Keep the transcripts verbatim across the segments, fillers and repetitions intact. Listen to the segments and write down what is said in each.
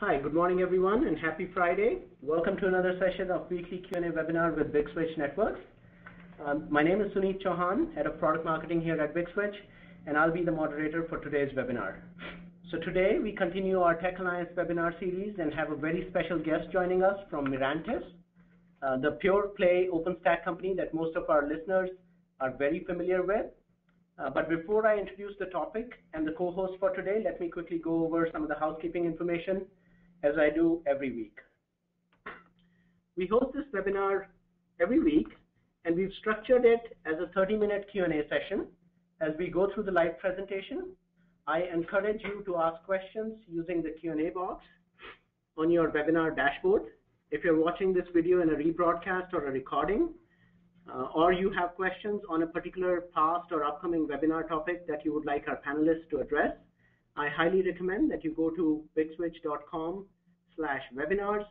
Hi, good morning everyone and happy Friday. Welcome to another session of weekly Q and A webinar with Big Switch Networks. Um, my name is Sunit Chauhan, Head of Product Marketing here at Big Switch, and I'll be the moderator for today's webinar. So today we continue our Tech Alliance webinar series and have a very special guest joining us from Mirantis, uh, the pure play OpenStack company that most of our listeners are very familiar with. Uh, but before I introduce the topic and the co-host for today, let me quickly go over some of the housekeeping information as I do every week. We host this webinar every week, and we've structured it as a thirty minute Q and A session. As we go through the live presentation, I encourage you to ask questions using the Q and A box on your webinar dashboard. If you're watching this video in a rebroadcast or a recording, Uh, or you have questions on a particular past or upcoming webinar topic that you would like our panelists to address, I highly recommend that you go to big switch dot com slash webinars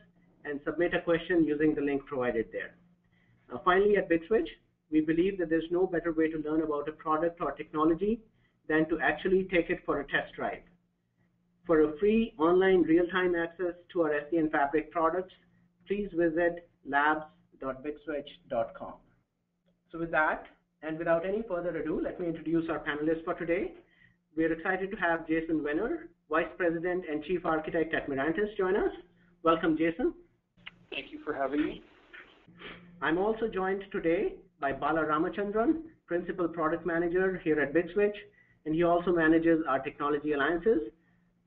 and submit a question using the link provided there. Uh, finally, at BigSwitch, we believe that there's no better way to learn about a product or technology than to actually take it for a test drive. For a free online real-time access to our S D N Fabric products, please visit labs dot big switch dot com. So with that, and without any further ado, let me introduce our panelists for today. We are excited to have Jason Venner, Vice President and Chief Architect at Mirantis, join us. Welcome, Jason. Thank you for having me. I'm also joined today by Bala Ramachandran, Principal Product Manager here at BitSwitch, and he also manages our technology alliances.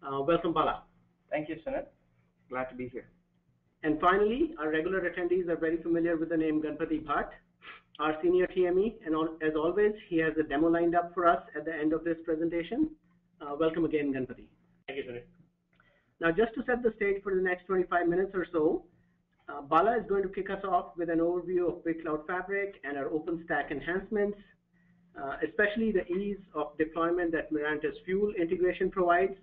Uh, welcome, Bala. Thank you, Sunit. Glad to be here. And finally, our regular attendees are very familiar with the name Ganpati Bhat, our senior T M E, and as always, he has a demo lined up for us at the end of this presentation. Uh, welcome again, Ganpati. Thank you, Sunit. Now, just to set the stage for the next twenty-five minutes or so, uh, Bala is going to kick us off with an overview of Big Cloud Fabric and our OpenStack enhancements, uh, especially the ease of deployment that Mirantis Fuel integration provides.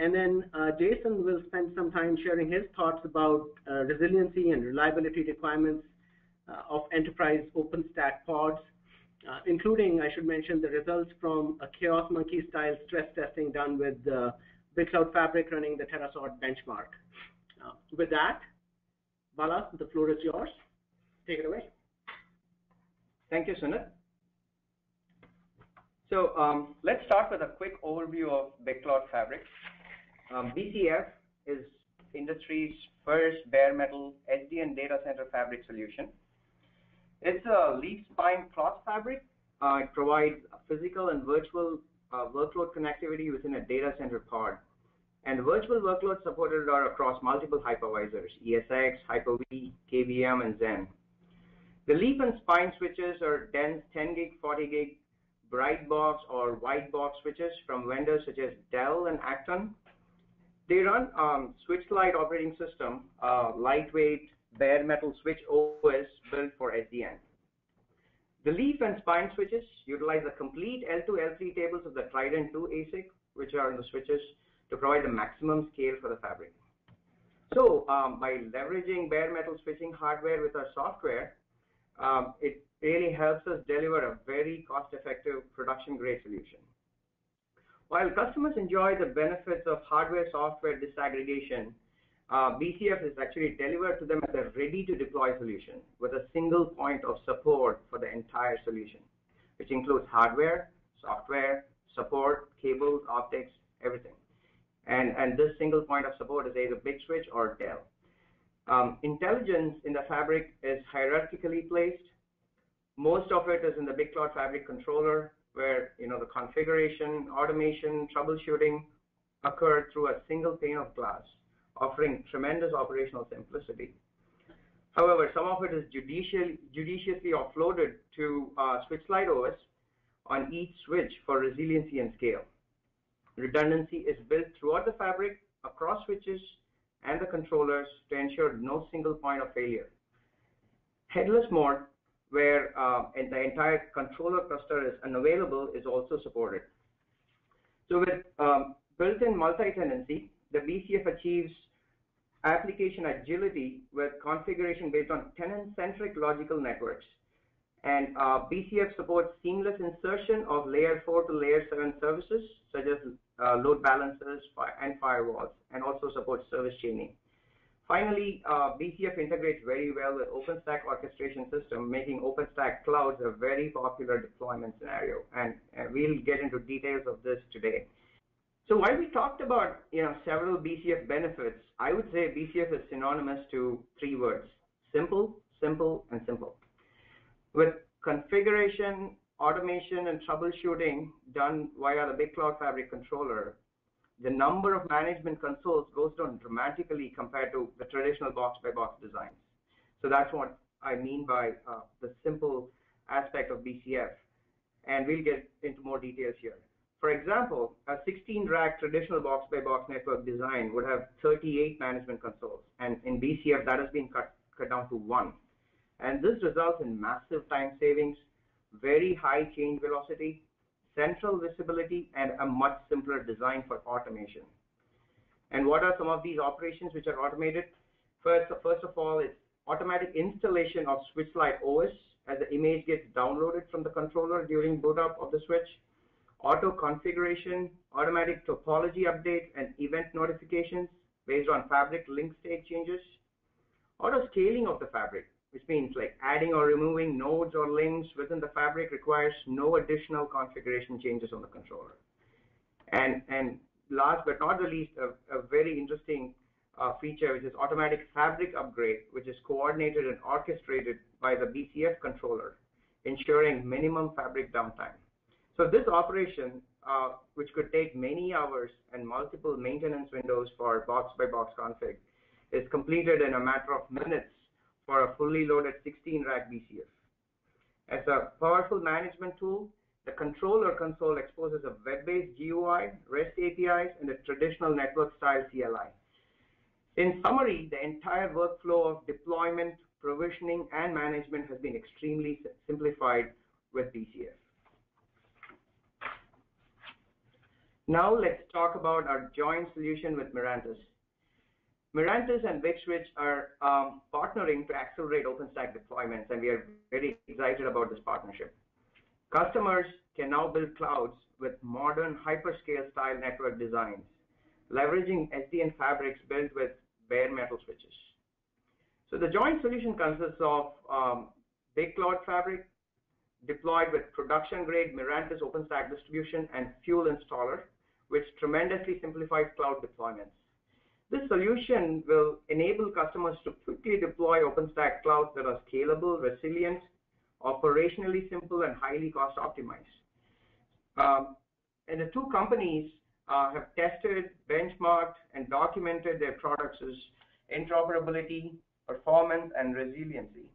And then uh, Jason will spend some time sharing his thoughts about uh, resiliency and reliability requirements Uh, of enterprise OpenStack pods, uh, including, I should mention, the results from a Chaos Monkey style stress testing done with uh, Big Cloud Fabric running the Terasort benchmark. Uh, with that, Bala, the floor is yours. Take it away. Thank you, Sunit. So um, let's start with a quick overview of Big Cloud Fabric. Um, V C F is industry's first bare metal S D N data center fabric solution. It's a leaf spine cross fabric. Uh, it provides physical and virtual uh, workload connectivity within a data center pod. And virtual workloads supported are across multiple hypervisors, E S X, Hyper V, K V M, and Xen. The leaf and spine switches are dense ten gig, forty gig, bright box or white box switches from vendors such as Dell and Accton. They run um, Switch Light operating system, uh, lightweight, bare metal switch O S built for S D N. The leaf and spine switches utilize the complete L two, L three tables of the Trident two A S I C, which are in the switches, to provide the maximum scale for the fabric. So um, by leveraging bare metal switching hardware with our software, um, it really helps us deliver a very cost-effective production-grade solution. While customers enjoy the benefits of hardware-software disaggregation, uh, B C F is actually delivered to them as a ready-to-deploy solution with a single point of support for the entire solution, which includes hardware, software, support, cables, optics, everything. And, and this single point of support is either BigSwitch or Dell. Um, intelligence in the fabric is hierarchically placed. Most of it is in the Big Cloud Fabric controller, where you know the configuration, automation, troubleshooting occur through a single pane of glass, offering tremendous operational simplicity. However, some of it is judicially, judiciously offloaded to uh, SwitchLite O S on each switch for resiliency and scale. Redundancy is built throughout the fabric, across switches, and the controllers to ensure no single point of failure. Headless mode, where uh, and the entire controller cluster is unavailable, is also supported. So with um, built-in multi-tenancy, the B C F achieves application agility with configuration based on tenant-centric logical networks. And uh, B C F supports seamless insertion of layer four to layer seven services, such as uh, load balancers, and firewalls, and also supports service chaining. Finally, uh, B C F integrates very well with OpenStack orchestration system, making OpenStack clouds a very popular deployment scenario, and, and we'll get into details of this today. So while we talked about you know, several B C F benefits, I would say B C F is synonymous to three words: simple, simple, and simple. With configuration, automation, and troubleshooting done via the Big Cloud Fabric controller, the number of management consoles goes down dramatically compared to the traditional box-by-box designs. So that's what I mean by uh, the simple aspect of B C F. And we'll get into more details here. For example, a sixteen rack traditional box-by-box network design would have thirty-eight management consoles, and in B C F that has been cut, cut down to one. And this results in massive time savings, very high change velocity, central visibility, and a much simpler design for automation. And what are some of these operations which are automated? First, first of all, it's automatic installation of Switch Light O S as the image gets downloaded from the controller during boot up of the switch. Auto configuration, automatic topology updates, and event notifications based on fabric link state changes. Auto scaling of the fabric, which means like adding or removing nodes or links within the fabric requires no additional configuration changes on the controller. And, and last but not the least, a, a very interesting uh, feature, which is automatic fabric upgrade, which is coordinated and orchestrated by the B C F controller, ensuring minimum fabric downtime. So this operation, uh, which could take many hours and multiple maintenance windows for box-by-box config, is completed in a matter of minutes for a fully loaded sixteen rack B C F. As a powerful management tool, the controller console exposes a web-based G U I, REST A P Is, and a traditional network-style C L I. In summary, the entire workflow of deployment, provisioning, and management has been extremely simplified with B C F. Now let's talk about our joint solution with Mirantis. Mirantis and BigSwitch are um, partnering to accelerate OpenStack deployments, and we are very excited about this partnership. Customers can now build clouds with modern hyperscale-style network designs, leveraging S D N fabrics built with bare metal switches. So the joint solution consists of um, Big Cloud Fabric, deployed with production-grade Mirantis OpenStack distribution and Fuel installer, which tremendously simplifies cloud deployments. This solution will enable customers to quickly deploy OpenStack clouds that are scalable, resilient, operationally simple, and highly cost optimized. Um, and the two companies uh, have tested, benchmarked, and documented their products' interoperability, performance, and resiliency.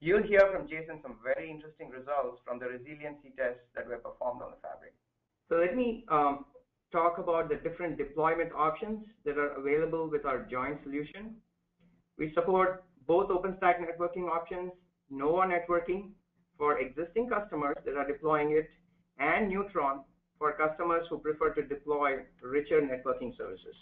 You'll hear from Jason some very interesting results from the resiliency tests that were performed on the fabric. So let me um, talk about the different deployment options that are available with our joint solution. We support both OpenStack networking options, NOVA networking for existing customers that are deploying it, and Neutron for customers who prefer to deploy richer networking services.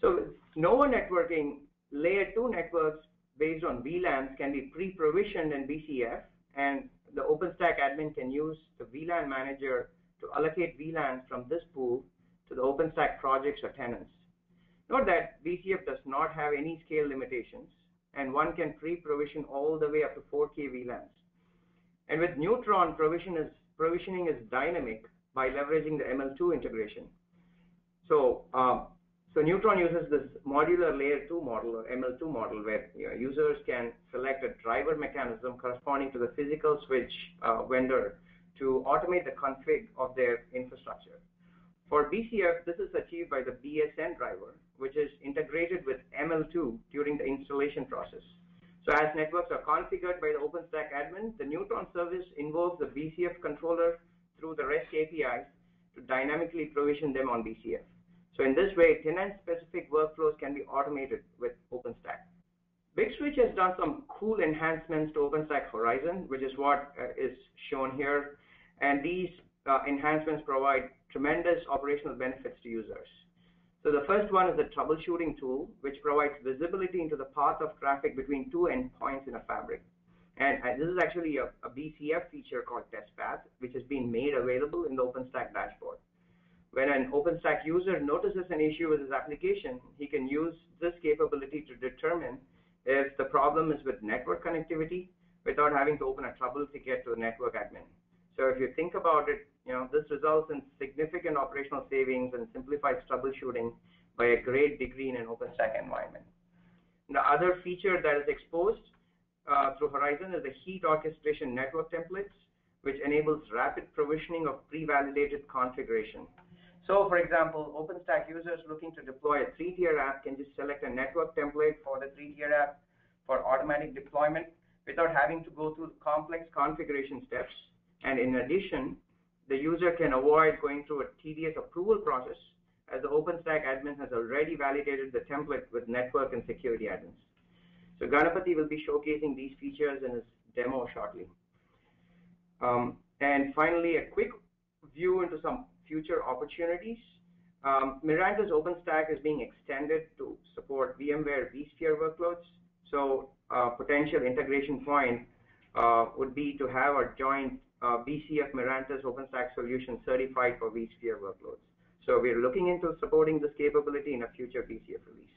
So NOVA networking, layer two networks based on V LANs can be pre-provisioned in B C F, and the OpenStack admin can use the V LAN manager to allocate V LANs from this pool to the OpenStack projects or tenants. Note that B C F does not have any scale limitations, and one can pre-provision all the way up to four K V LANs. And with Neutron, provision is, provisioning is dynamic by leveraging the M L two integration. So, um, So Neutron uses this modular layer two model, or M L two model, where you know, users can select a driver mechanism corresponding to the physical switch uh, vendor to automate the config of their infrastructure. For B C F, this is achieved by the B S N driver, which is integrated with M L two during the installation process. So as networks are configured by the OpenStack admin, the Neutron service involves the B C F controller through the REST A P Is to dynamically provision them on B C F. So in this way, tenant-specific workflows can be automated with OpenStack. BigSwitch has done some cool enhancements to OpenStack Horizon, which is what uh, is shown here. And these uh, enhancements provide tremendous operational benefits to users. So the first one is the troubleshooting tool, which provides visibility into the path of traffic between two endpoints in a fabric. And uh, this is actually a, a B C F feature called Test Path, which has been made available in the OpenStack dashboard. When an OpenStack user notices an issue with his application, he can use this capability to determine if the problem is with network connectivity without having to open a trouble ticket to the network admin. So if you think about it, you know, this results in significant operational savings and simplifies troubleshooting by a great degree in an OpenStack environment. And the other feature that is exposed uh, through Horizon is the Heat orchestration network templates, which enables rapid provisioning of pre-validated configuration. So for example, OpenStack users looking to deploy a three-tier app can just select a network template for the three-tier app for automatic deployment without having to go through complex configuration steps. And in addition, the user can avoid going through a tedious approval process, as the OpenStack admin has already validated the template with network and security admins. So Ganpati will be showcasing these features in his demo shortly. Um, and finally, a quick view into some future opportunities. Um, Mirantis OpenStack is being extended to support VMware vSphere workloads. So a potential integration point uh, would be to have a joint uh, B C F Mirantis OpenStack solution certified for vSphere workloads. So we're looking into supporting this capability in a future V C F release.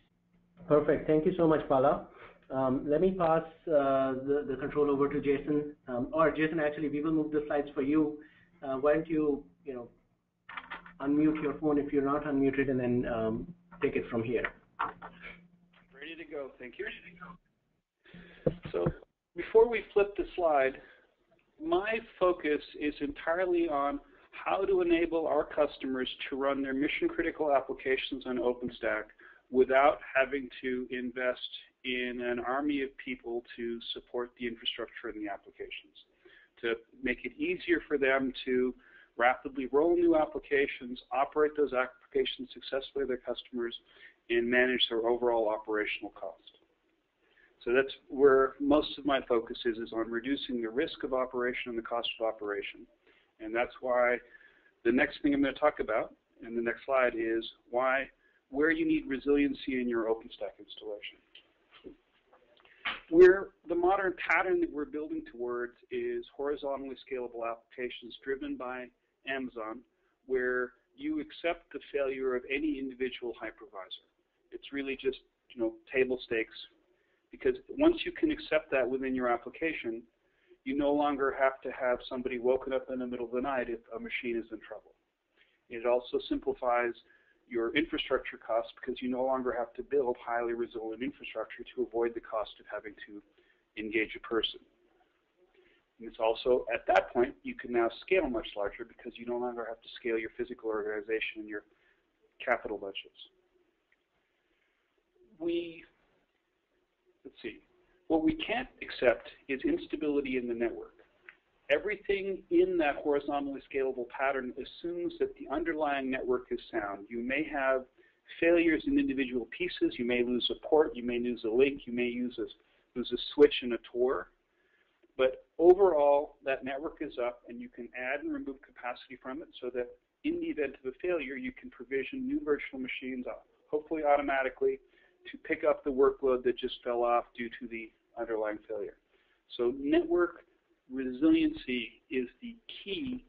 Perfect. Thank you so much, Bala. Um, let me pass uh, the, the control over to Jason. Um, or Jason, actually, we will move the slides for you. Uh, why don't you, you know, unmute your phone if you're not unmuted, and then um, take it from here. Ready to go. Thank you. So before we flip the slide, my focus is entirely on how to enable our customers to run their mission-critical applications on OpenStack without having to invest in an army of people to support the infrastructure and the applications, to make it easier for them to rapidly roll new applications, operate those applications successfully with their customers, and manage their overall operational cost. So that's where most of my focus is, is on reducing the risk of operation and the cost of operation. And that's why the next thing I'm going to talk about in the next slide is why, where you need resiliency in your OpenStack installation. Where the modern pattern that we're building towards is horizontally scalable applications driven by Amazon, where you accept the failure of any individual hypervisor. It's really just, you know, table stakes, because once you can accept that within your application, you no longer have to have somebody woken up in the middle of the night if a machine is in trouble. It also simplifies your infrastructure costs, because you no longer have to build highly resilient infrastructure to avoid the cost of having to engage a person. And it's also, at that point, you can now scale much larger, because you no longer have to scale your physical organization and your capital budgets. We, let's see. What we can't accept is instability in the network. Everything in that horizontally scalable pattern assumes that the underlying network is sound. You may have failures in individual pieces. You may lose a port. You may lose a link. You may use a, lose a switch and a Tor. But overall, that network is up, and you can add and remove capacity from it so that in the event of a failure, you can provision new virtual machines, hopefully automatically, to pick up the workload that just fell off due to the underlying failure. So network resiliency is the key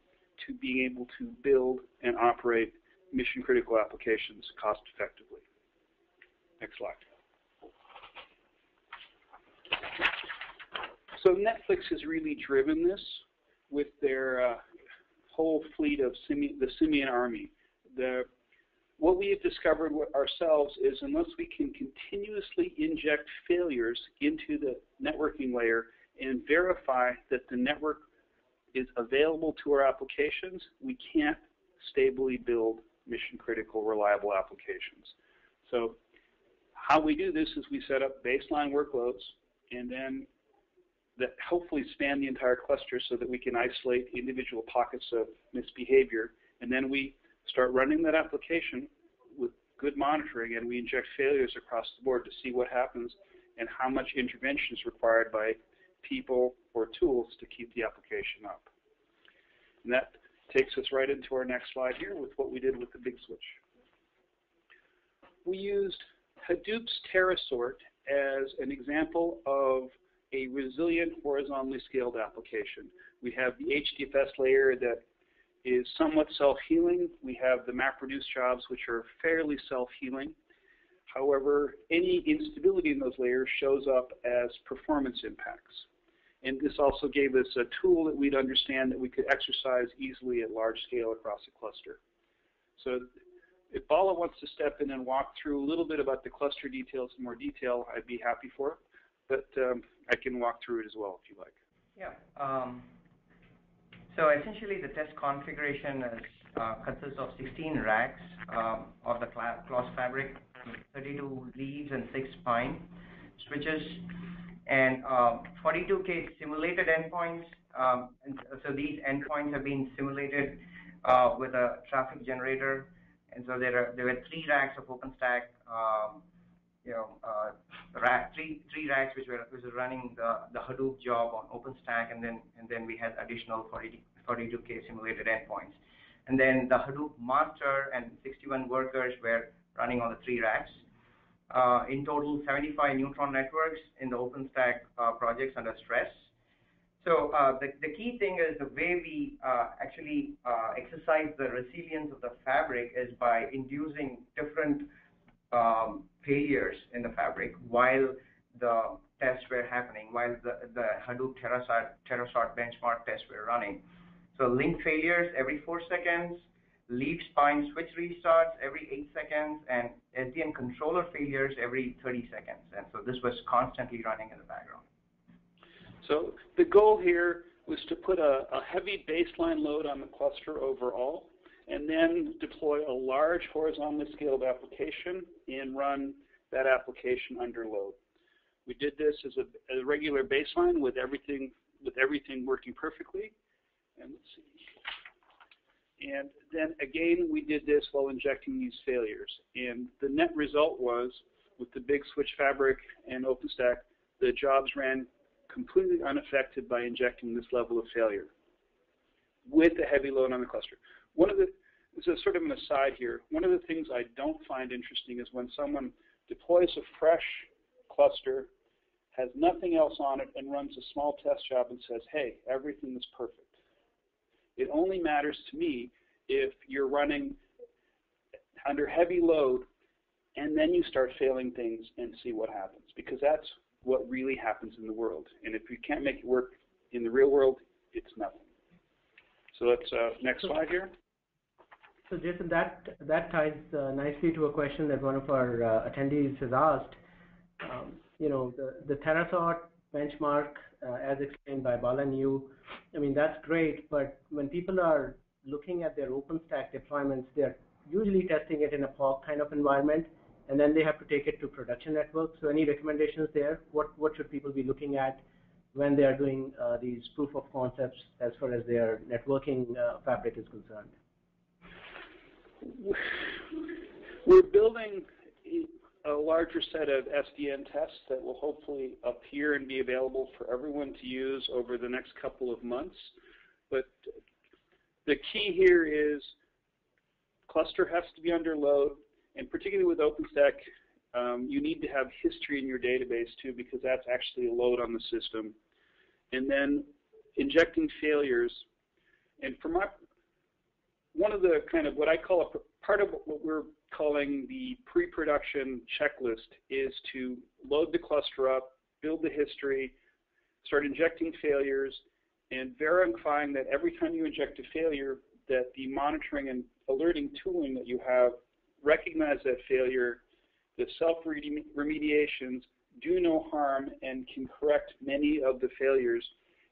to being able to build and operate mission-critical applications cost effectively. Next slide. So Netflix has really driven this with their uh, whole fleet of Simi the Simian army. The, what we have discovered ourselves is unless we can continuously inject failures into the networking layer and verify that the network is available to our applications, we can't stably build mission-critical, reliable applications. So how we do this is we set up baseline workloads, and then that hopefully span the entire cluster so that we can isolate individual pockets of misbehavior, and then we start running that application with good monitoring, and we inject failures across the board to see what happens and how much intervention is required by people or tools to keep the application up. And that takes us right into our next slide here with what we did with the Big Switch. We used Hadoop's Terasort as an example of a resilient horizontally scaled application. We have the H D F S layer that is somewhat self-healing. We have the MapReduce jobs, which are fairly self-healing. However, any instability in those layers shows up as performance impacts. And this also gave us a tool that we'd understand that we could exercise easily at large scale across a cluster. So if Bala wants to step in and walk through a little bit about the cluster details in more detail, I'd be happy for it. But um, I can walk through it as well if you like. Yeah. Um, so essentially the test configuration is, uh, consists of sixteen racks um, of the Cloud Fabric, thirty-two leaves and six spine switches, and uh, forty-two K simulated endpoints. Um, and so these endpoints have been simulated uh, with a traffic generator, and so there are there were three racks of OpenStack, um, you know, uh, rack, three three racks which were which were running the the Hadoop job on OpenStack, and then and then we had additional forty-two K simulated endpoints, and then the Hadoop master and sixty-one workers were running on the three racks. Uh, in total, seventy-five Neutron networks in the OpenStack uh, projects under stress. So uh, the, the key thing is the way we uh, actually uh, exercise the resilience of the fabric is by inducing different um, failures in the fabric while the tests were happening, while the, the Hadoop Terasort, Terasort benchmark tests were running. So link failures every four seconds, leaf spine switch restarts every eight seconds, and S D N controller failures every thirty seconds. And so this was constantly running in the background. So the goal here was to put a, a heavy baseline load on the cluster overall, and then deploy a large horizontally scaled application and run that application under load. We did this as a, a regular baseline with everything, with everything working perfectly. And let's see. And then again, we did this while injecting these failures. And the net result was, with the Big Switch Fabric and OpenStack, the jobs ran completely unaffected by injecting this level of failure with a heavy load on the cluster. One of the, this is sort of an aside here, one of the things I don't find interesting is when someone deploys a fresh cluster, has nothing else on it, and runs a small test job and says, hey, everything is perfect. It only matters to me if you're running under heavy load and then you start failing things and see what happens, because that's what really happens in the world. And if you can't make it work in the real world, it's nothing. So let's uh, next so, slide here. So Jason, that that ties uh, nicely to a question that one of our uh, attendees has asked. Um, you know, the, the Terasort benchmark, uh, as explained by Bala and you, I mean, that's great, but when people are looking at their OpenStack deployments, they're usually testing it in a P O C kind of environment, and then they have to take it to production networks. So any recommendations there? What, what should people be looking at when they are doing uh, these proof of concepts as far as their networking uh, fabric is concerned? We're building a larger set of S D N tests that will hopefully appear and be available for everyone to use over the next couple of months. But the key here is cluster has to be under load, and particularly with OpenStack, um, you need to have history in your database too, because that's actually a load on the system. And then injecting failures. And for my, one of the kind of what I call a part of what we're calling the pre-production checklist is to load the cluster up, build the history, start injecting failures, and verifying that every time you inject a failure, that the monitoring and alerting tooling that you have recognize that failure, the self-remediations do no harm and can correct many of the failures.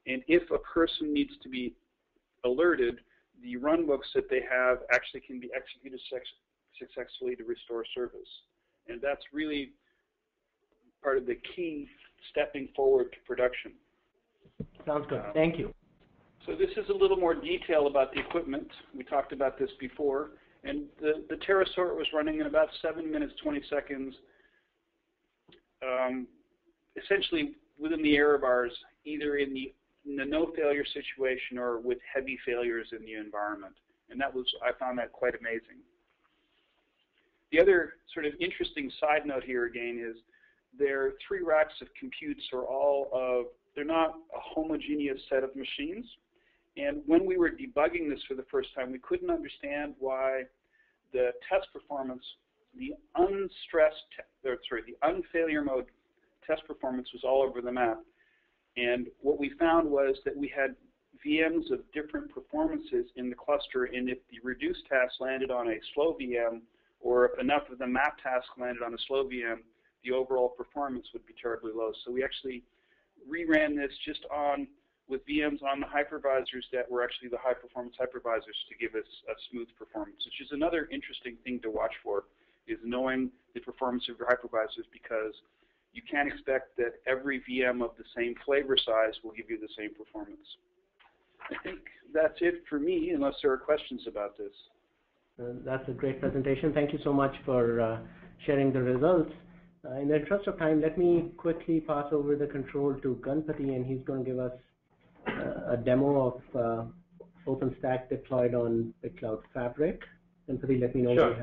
And if a person needs to be alerted, the runbooks that they have actually can be executed successfully to restore service. And that's really part of the key stepping forward to production. Sounds good. Um, Thank you. So this is a little more detail about the equipment. We talked about this before. And the, the Terasort was running in about seven minutes, twenty seconds, um, essentially within the error bars, either in the in the no failure situation or with heavy failures in the environment. And that was, I found that quite amazing. The other sort of interesting side note here again is their three racks of computes are all of, they're not a homogeneous set of machines. And when we were debugging this for the first time, we couldn't understand why the test performance, the unstressed, or sorry, the unfailure mode test performance was all over the map. And what we found was that we had V Ms of different performances in the cluster, and if the reduced task landed on a slow V M, or if enough of the map task landed on a slow V M, the overall performance would be terribly low. So we actually reran this just on with V Ms on the hypervisors that were actually the high-performance hypervisors to give us a smooth performance, which is another interesting thing to watch for, is knowing the performance of your hypervisors, because you can't expect that every V M of the same flavor size will give you the same performance. I think that's it for me, unless there are questions about this. Uh, that's a great presentation. Thank you so much for uh, sharing the results. Uh, in the interest of time, let me quickly pass over the control to Ganpati, and he's going to give us uh, a demo of uh, OpenStack deployed on Big Cloud Fabric. Ganpati, let me know sure. What you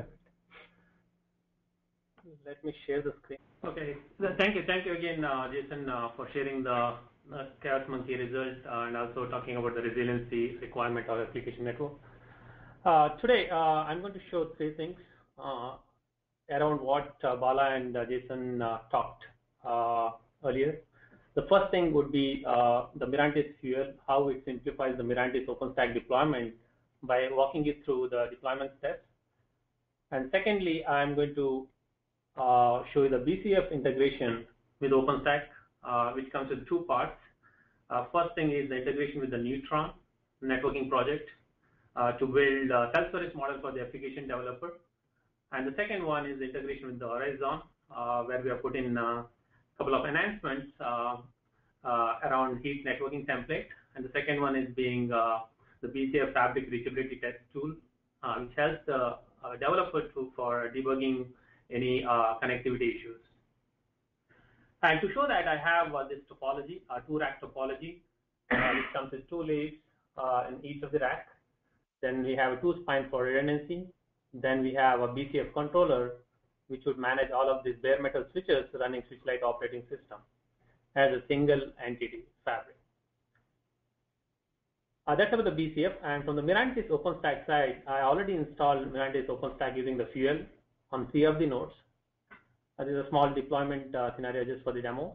have. Let me share the screen. Okay. Thank you. Thank you again, uh, Jason, uh, for sharing the Uh, Chaos Monkey result uh, and also talking about the resiliency requirement of application network. Uh, today, uh, I'm going to show three things uh, around what uh, Bala and uh, Jason uh, talked uh, earlier. The first thing would be uh, the Mirantis Fuel, how it simplifies the Mirantis OpenStack deployment by walking you through the deployment steps. And secondly, I'm going to uh, show you the V C F integration with OpenStack, Uh, which comes in two parts. Uh, first thing is the integration with the Neutron networking project uh, to build a self-service model for the application developer. And the second one is the integration with the Horizon, uh, where we have put in a couple of enhancements uh, uh, around Heat networking template. And the second one is being uh, the V C F fabric reachability test tool, uh, which helps the uh, developer to, for debugging any uh, connectivity issues. And to show that, I have uh, this topology, a uh, two-rack topology, uh, which comes with two leaves uh, in each of the rack. Then we have a two-spine for redundancy. Then we have a B C F controller, which would manage all of these bare metal switches running Switch Light operating system as a single entity fabric. Uh, that's about the B C F. And from the Mirantis OpenStack side, I already installed Mirantis OpenStack using the Fuel on three of the nodes. Uh, this is a small deployment uh, scenario just for the demo.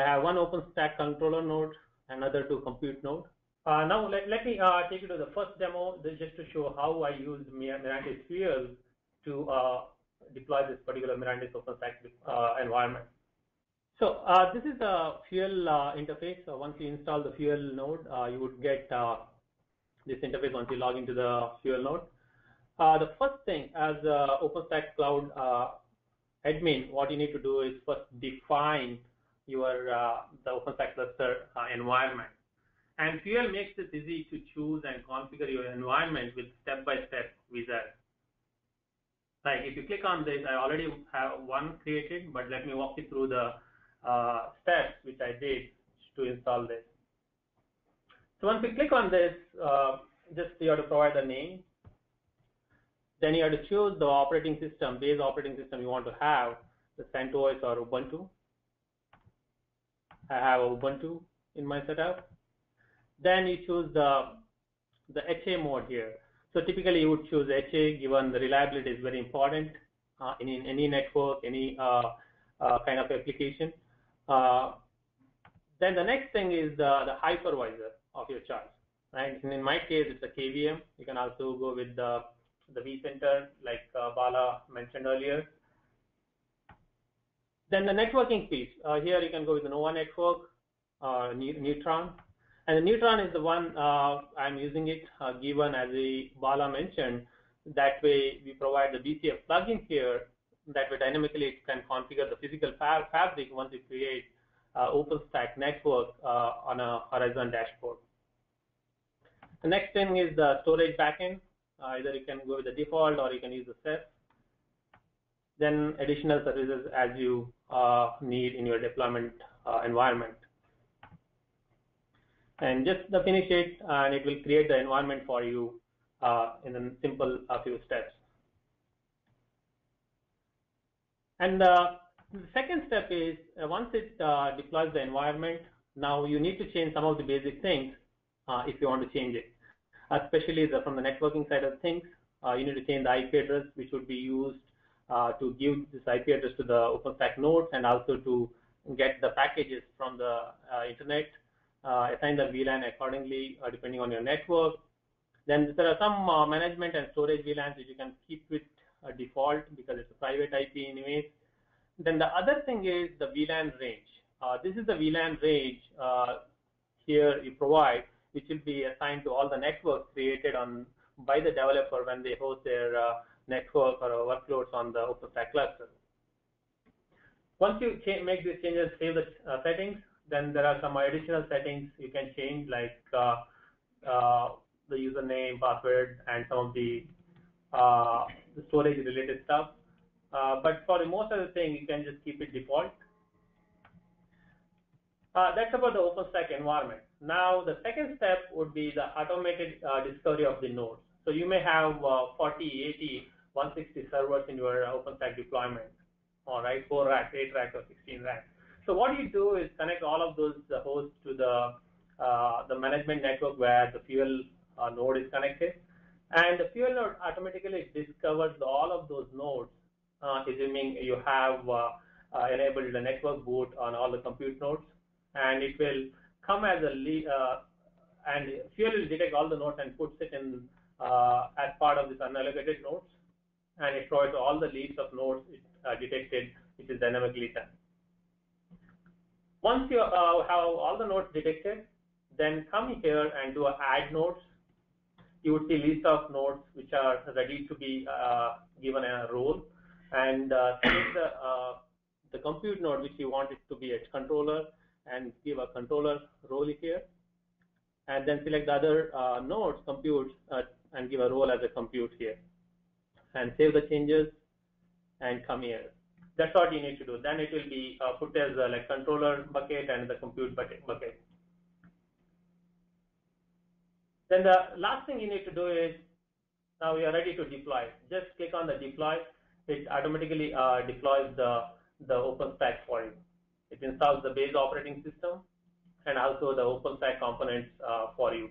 I have one OpenStack controller node, another two compute node. Uh, now let, let me uh, take you to the first demo this just to show how I used Mirantis Fuel to uh, deploy this particular Mirantis OpenStack uh, environment. So uh, this is the Fuel uh, interface. So once you install the Fuel node, uh, you would get uh, this interface once you log into the Fuel node. Uh, the first thing as uh, OpenStack Cloud uh, admin, what you need to do is first define your uh, the OpenStack cluster uh, environment. And Fuel makes it easy to choose and configure your environment with step-by-step wizard. Like if you click on this, I already have one created, but let me walk you through the uh, steps which I did to install this. So once you click on this, uh, just you have to provide the name. Then you have to choose the operating system, base operating system you want to have, the CentOS or Ubuntu. I have Ubuntu in my setup. Then you choose the, the H A mode here. So typically you would choose H A given the reliability is very important uh, in, in any network, any uh, uh, kind of application. Uh, then the next thing is the, the hypervisor of your choice, right? And in my case, it's a K V M. You can also go with the the vCenter, like uh, Bala mentioned earlier. Then the networking piece. Uh, here you can go with the NOVA network, uh, Neutron. And the Neutron is the one uh, I'm using it uh, given, as we, Bala mentioned. That way we provide the B C F plugin here. That way dynamically it can configure the physical fab fabric once you create uh, OpenStack network uh, on a Horizon dashboard. The next thing is the storage backend. Uh, either you can go with the default or you can use the set. Then additional services as you uh, need in your deployment uh, environment. And just to finish it, uh, and it will create the environment for you uh, in a simple uh, few steps. And uh, the second step is uh, once it uh, deploys the environment, now you need to change some of the basic things uh, if you want to change it. Especially the, from the networking side of things, uh, you need to change the I P address, which would be used uh, to give this I P address to the OpenStack nodes and also to get the packages from the uh, internet, uh, assign the V LAN accordingly uh, depending on your network. Then there are some uh, management and storage V LANs that you can keep with uh, default because it's a private I P anyways. Then the other thing is the V LAN range. Uh, this is the V LAN range uh, here you provide, which will be assigned to all the networks created on by the developer when they host their uh, network or workloads on the OpenStack cluster. Once you make these changes, save the uh, settings, then there are some additional settings you can change, like uh, uh, the username, password, and some of the, uh, the storage-related stuff. Uh, but for most of the thing, you can just keep it default. Uh, that's about the OpenStack environment. Now, the second step would be the automated uh, discovery of the nodes. So you may have uh, forty, eighty, one hundred sixty servers in your uh, OpenStack deployment, all right, four racks, eight racks, or sixteen racks. So what you do is connect all of those uh, hosts to the uh, the management network where the Fuel uh, node is connected, and the Fuel node automatically discovers all of those nodes, uh, assuming you have uh, uh, enabled the network boot on all the compute nodes, and it will come as a lead, uh, and Fuel will detect all the nodes and puts it in uh, as part of this unallocated nodes, and it provides all the leads of nodes it uh, detected, which is dynamically done. Once you uh, have all the nodes detected, then come here and do a add nodes. You would see list of nodes which are ready to be uh, given a role, and uh, select the uh, the compute node which you want it to be a controller, and give a controller role here, and then select the other uh, nodes, compute, uh, and give a role as a compute here, and save the changes, and come here. That's what you need to do. Then it will be uh, put as a like controller bucket and the compute bucket. bucket. Then the last thing you need to do is, now we are ready to deploy. Just click on the deploy. It automatically uh, deploys the, the OpenStack for you. It installs the base operating system and also the OpenStack components uh, for you.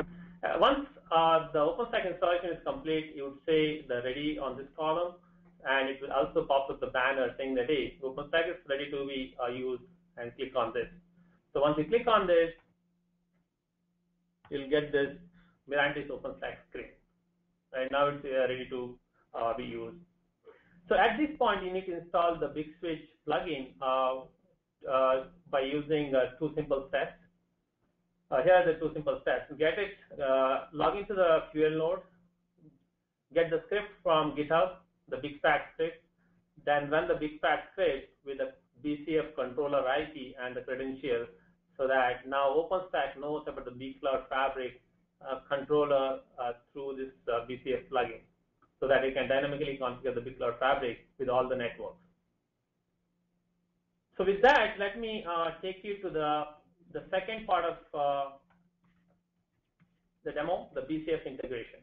Uh, once uh, the OpenStack installation is complete, you would say the ready on this column, and it will also pop up the banner saying that, hey, OpenStack is ready to be uh, used, and click on this. So once you click on this, you'll get this Mirantis OpenStack screen. Right now it's uh, ready to uh, be used. So at this point, you need to install the Big Switch plugin uh, uh, by using uh, two simple steps. Uh, here are the two simple steps. Get it, uh, log into the Fuel node, get the script from GitHub, the BigTap script, then run the BigTap script with the V C F controller I P and the credential, so that now OpenStack knows about the Big Cloud Fabric uh, controller uh, through this uh, V C F plugin, so that you can dynamically configure the Big Cloud Fabric with all the networks. So with that, let me uh, take you to the, the second part of uh, the demo, the V C F integration.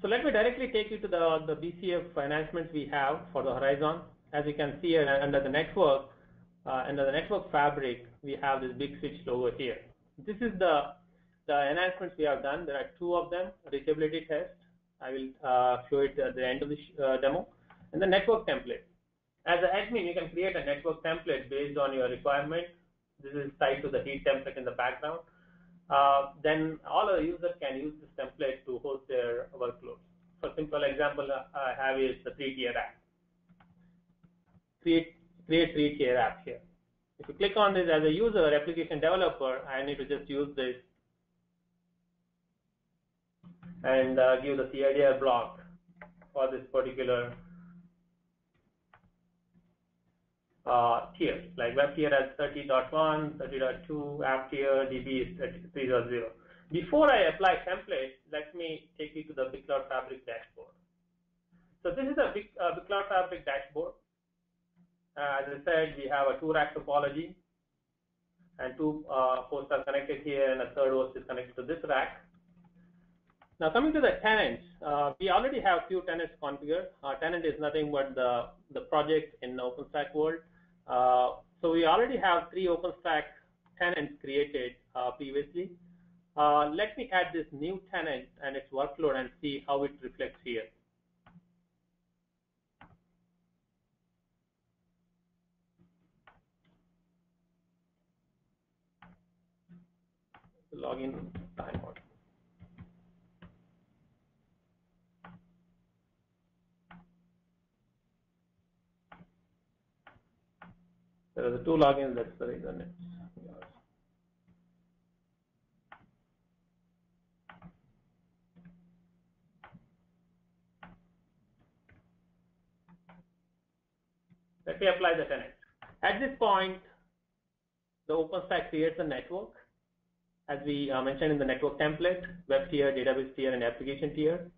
So let me directly take you to the, the V C F enhancements we have for the Horizon. As you can see under the network, uh, under the network fabric, we have this Big Switch logo here. This is the The enhancements we have done. There are two of them: reachability test. I will uh, show it at the end of the uh, demo, and the network template. As an admin, you can create a network template based on your requirement. This is tied to the Heat template in the background. Uh, then all our users can use this template to host their workloads. For simple example, uh, I have is the three-tier app. Create create three-tier app here. If you click on this as a user, application developer, I need to just use this and uh, give the C I D R block for this particular uh, tier. Like web tier as thirty point one, thirty point two, app tier, D B is thirty-three point zero. Before I apply template, let me take you to the Big Cloud Fabric dashboard. So this is a Big, uh, Big Cloud Fabric dashboard. Uh, as I said, we have a two-rack topology, and two uh, hosts are connected here, and a third host is connected to this rack. Now coming to the tenants, uh, we already have few tenants configured. Uh, tenant is nothing but the, the project in OpenStack world. Uh, So we already have three OpenStack tenants created uh, previously. Uh, let me add this new tenant and its workload and see how it reflects here. Login timeout. There are the two logins, that's the reason it's. Let me apply the tenant. At this point, the OpenStack creates a network, as we uh, mentioned in the network template, web tier, database tier, and application tier.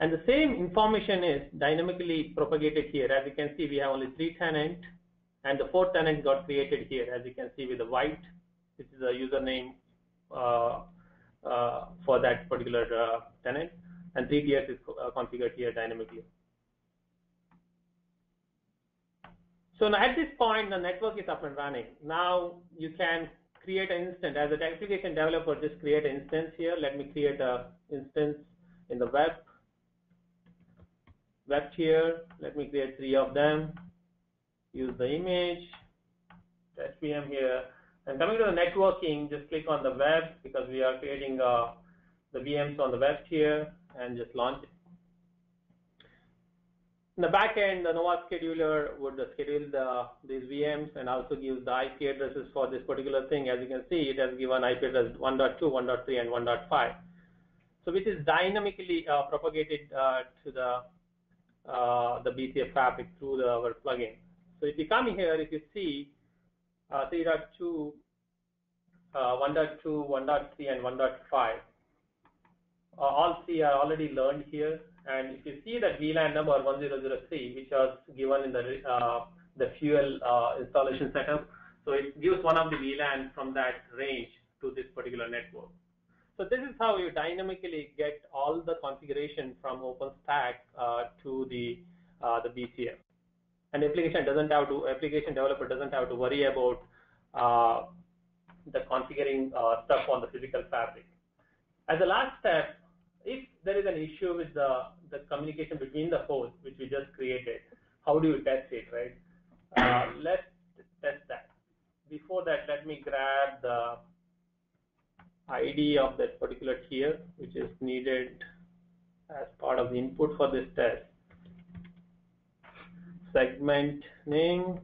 And the same information is dynamically propagated here. As you can see, we have only three tenants, and the fourth tenant got created here, as you can see with the white. This is a username uh, uh, for that particular uh, tenant, and three tiers is uh, configured here dynamically. So now at this point, the network is up and running. Now you can create an instance. As an application developer, just create an instance here. Let me create an instance in the web. Web tier, let me create three of them. Use the image, H V M here. And coming to the networking, just click on the web because we are creating uh, the V Ms on the web tier and just launch it. In the back end, the NOVA scheduler would schedule the, these V Ms and also gives the I P addresses for this particular thing. As you can see, it has given I P address one dot two, one dot three, and one dot five. So which is dynamically uh, propagated uh, to the, uh, the B C F fabric through the, our plugin. So if you come here, if you see uh, three dot two, uh, one dot two, one dot three, and one dot five, uh, all three are already learned here. And if you see that V LAN number one zero zero three, which was given in the uh, the fuel uh, installation setup, so it gives one of the V LAN from that range to this particular network. So this is how you dynamically get all the configuration from OpenStack uh, to the uh, the B C F. And application doesn't have to application developer doesn't have to worry about uh, the configuring uh, stuff on the physical fabric. As a last step, if there is an issue with the, the communication between the hosts, which we just created, how do you test it, right? Uh, let's test that. Before that, let me grab the I D of that particular tier, which is needed as part of the input for this test. Segment name.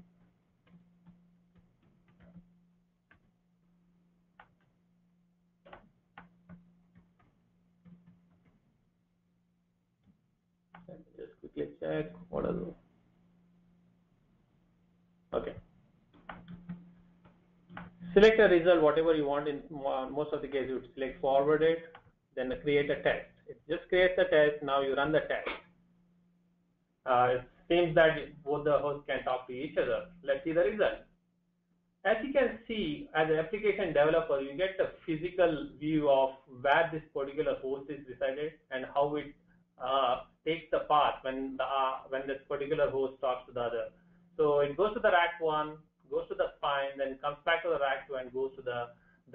Check what are those? Okay. Select a result, whatever you want. In most of the cases, you would select forward it, then create a test. It just creates a test. Now you run the test. Uh, it seems that both the hosts can talk to each other. Let's see the result. As you can see, as an application developer, you get the physical view of where this particular host is resided and how it Uh, takes the path when the uh, when this particular host talks to the other. So it goes to the rack one, goes to the spine, then comes back to the rack two, and goes to the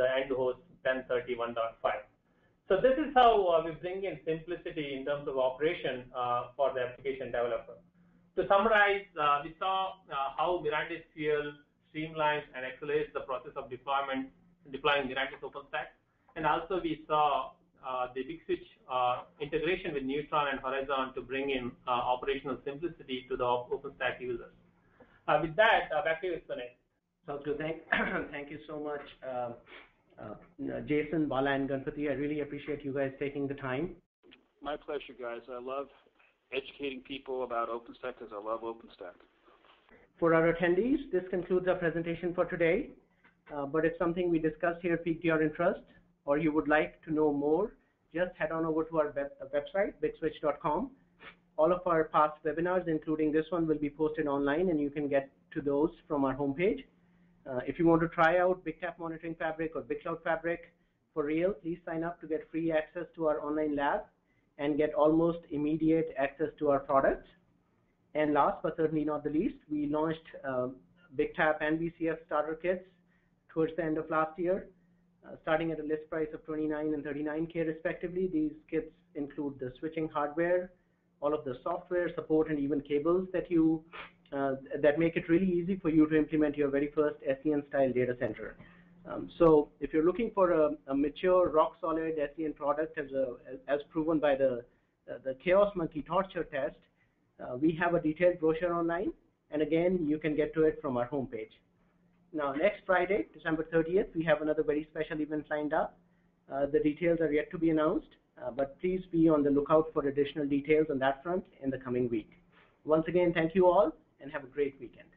the end host ten thirty-one point five. So this is how uh, we bring in simplicity in terms of operation uh, for the application developer. To summarize, uh, we saw uh, how Mirantis Fuel streamlines and accelerates the process of deployment, deploying Mirantis OpenStack, and also we saw Uh, the Big Switch uh, integration with Neutron and Horizon to bring in uh, operational simplicity to the OpenStack users. Uh, with that, uh, back to you, Sunit. Sounds good. Thank, thank you so much, uh, uh, Jason, Bala, and Ganpati. I really appreciate you guys taking the time. My pleasure, guys. I love educating people about OpenStack because I love OpenStack. For our attendees, this concludes our presentation for today. Uh, but if something we discussed here piqued your interest, or you would like to know more, just head on over to our web, uh, website, bit switch dot com. All of our past webinars, including this one, will be posted online, and you can get to those from our homepage. Uh, if you want to try out BigTap Monitoring Fabric or Big Cloud Fabric for real, please sign up to get free access to our online lab and get almost immediate access to our products. And last but certainly not the least, we launched uh, BigTap and V C F starter kits towards the end of last year, uh, starting at a list price of twenty-nine and thirty-nine K respectively. These kits include the switching hardware, all of the software support, and even cables that you uh, that make it really easy for you to implement your very first S D N style data center. Um, so if you're looking for a, a mature, rock solid S D N product, as a, as proven by the uh, the Chaos Monkey torture test, uh, we have a detailed brochure online, and again you can get to it from our homepage. Now next Friday, December thirtieth, we have another very special event lined up. Uh, the details are yet to be announced, uh, but please be on the lookout for additional details on that front in the coming week. Once again, thank you all, and have a great weekend.